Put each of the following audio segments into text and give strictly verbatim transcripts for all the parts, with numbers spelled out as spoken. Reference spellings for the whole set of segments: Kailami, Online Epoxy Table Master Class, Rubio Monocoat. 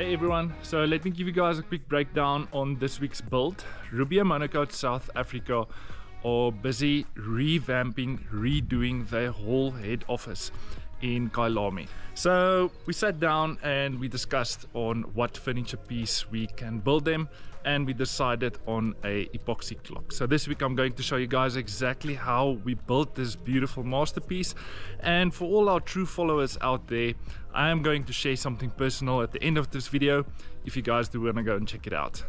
Hey everyone, so let me give you guys a quick breakdown on this week's build. Rubio Monocoat South Africa are busy revamping, redoing their whole head office in Kailami. So we sat down and we discussed on what furniture piece we can build them, and we decided on a epoxy clock. So this week I'm going to show you guys exactly how we built this beautiful masterpiece. And for all our true followers out there, I am going to share something personal at the end of this video if you guys do want to go and check it out.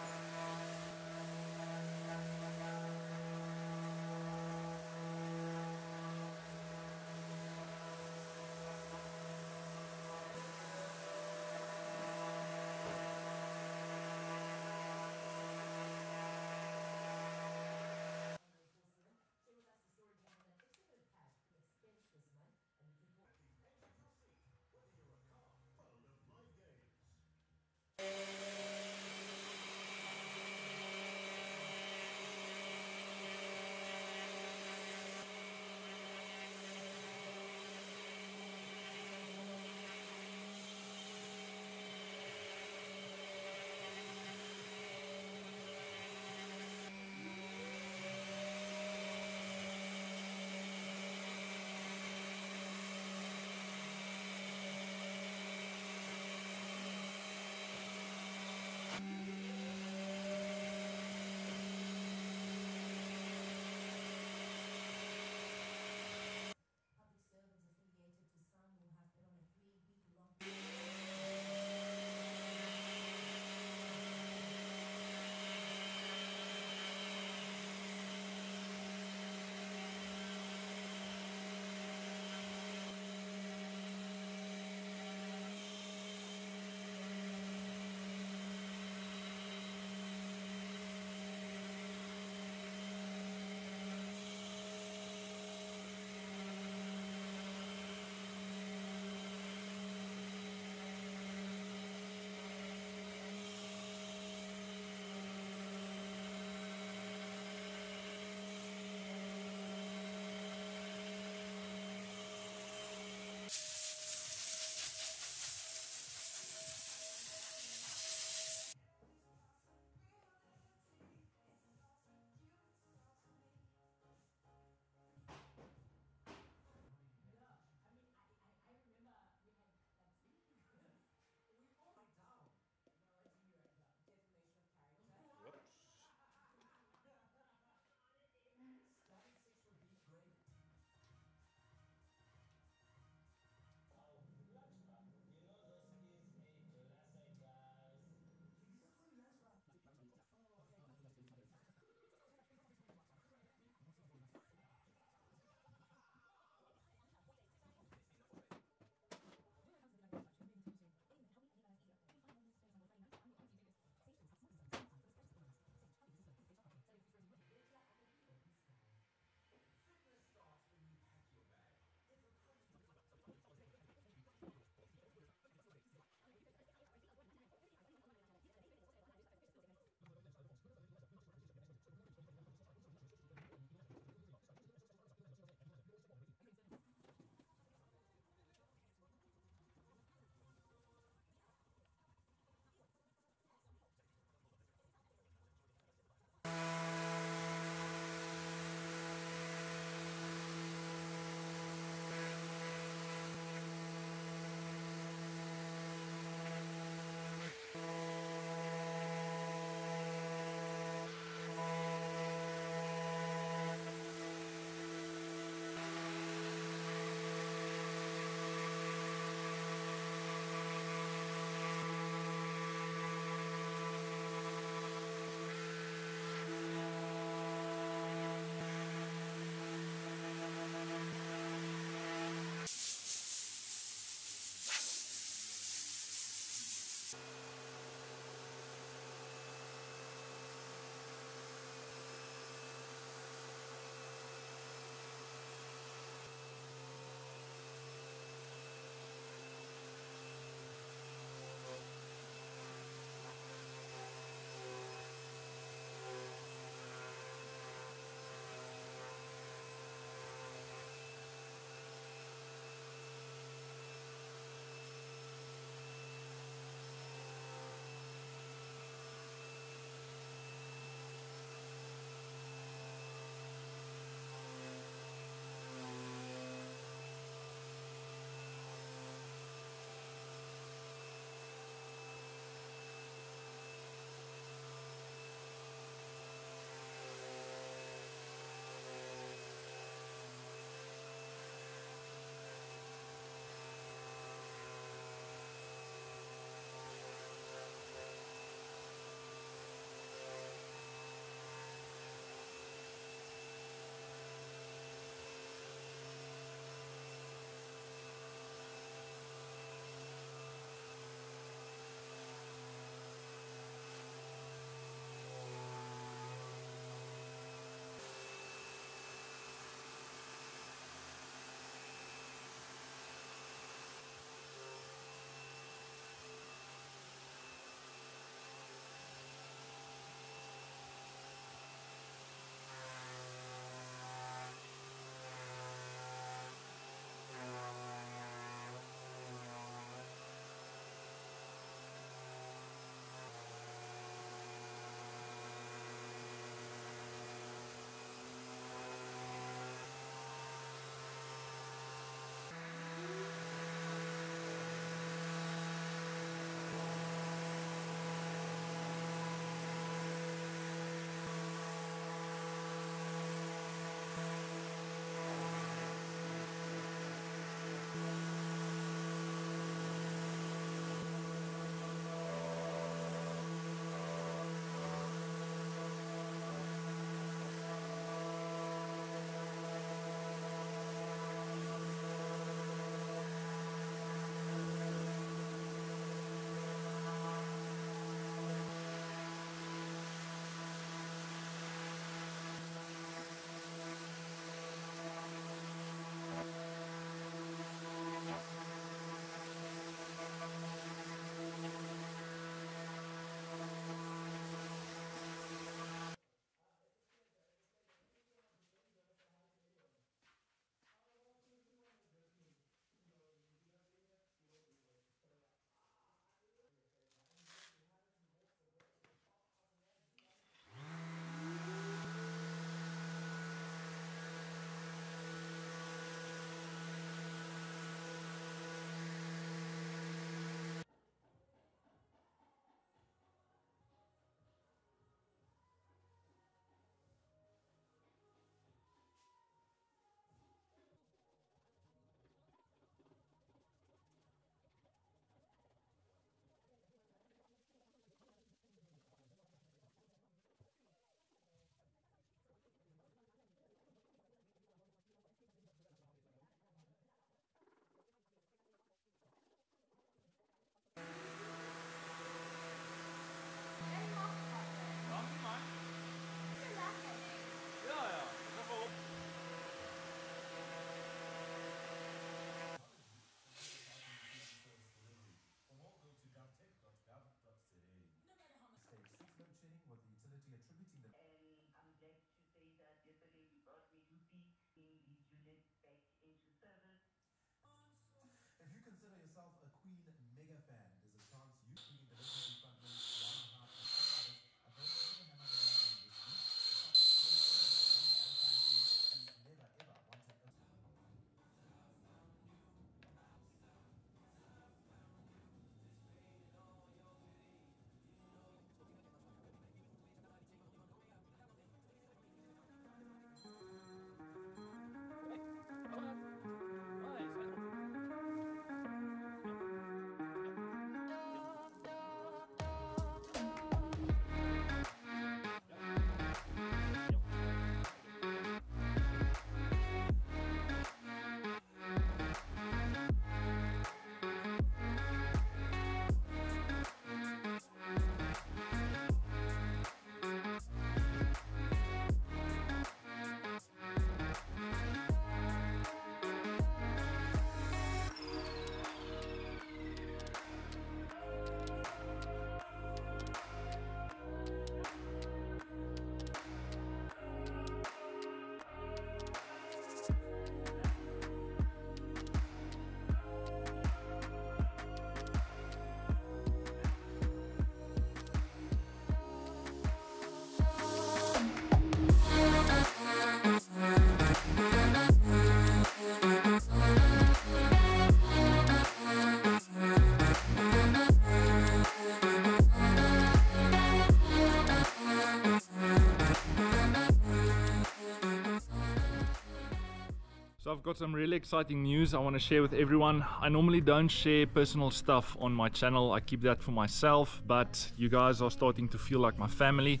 I've got some really exciting news I want to share with everyone. I normally don't share personal stuff on my channel. I keep that for myself, but you guys are starting to feel like my family,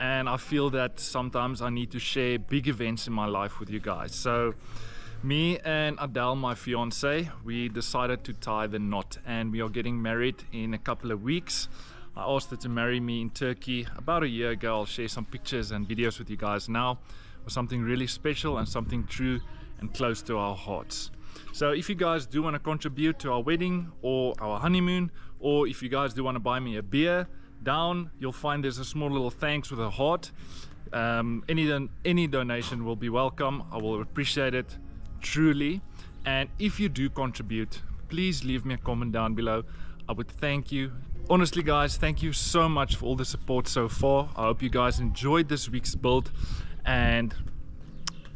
and I feel that sometimes I need to share big events in my life with you guys. So me and Adele, my fiance, we decided to tie the knot, and we are getting married in a couple of weeks. I asked her to marry me in Turkey about a year ago. I'll share some pictures and videos with you guys now for something really special and something true and close to our hearts. So if you guys do want to contribute to our wedding or our honeymoon, or if you guys do want to buy me a beer, down you'll find there's a small little thanks with a heart. Um, any, don any donation will be welcome. I will appreciate it truly. And if you do contribute, please leave me a comment down below. I would thank you. Honestly guys, thank you so much for all the support so far. I hope you guys enjoyed this week's build, and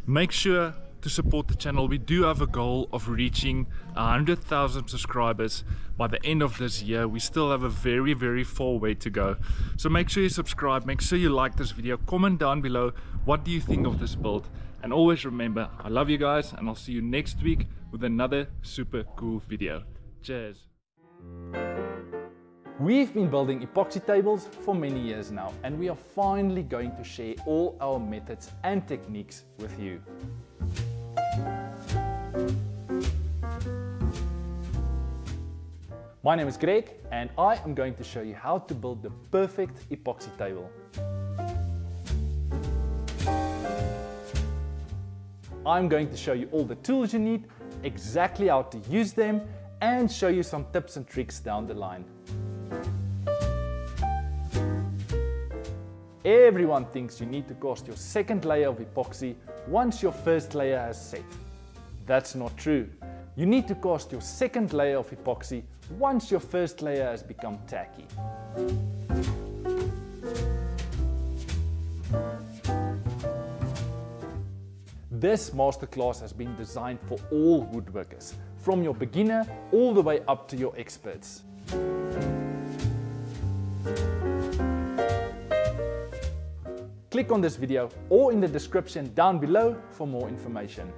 make sure to support the channel. We do have a goal of reaching one hundred thousand subscribers by the end of this year. We still have a very very far way to go, so make sure you subscribe, make sure you like this video, comment down below what do you think of this build, and always remember, I love you guys, and I'll see you next week with another super cool video. Cheers. We've been building epoxy tables for many years now, and we are finally going to share all our methods and techniques with you. My name is Greg, and I am going to show you how to build the perfect epoxy table. I'm going to show you all the tools you need, exactly how to use them, and show you some tips and tricks down the line. Everyone thinks you need to cast your second layer of epoxy once your first layer has set. That's not true. You need to cast your second layer of epoxy once your first layer has become tacky. This masterclass has been designed for all woodworkers, from your beginner all the way up to your experts. Click on this video or in the description down below for more information.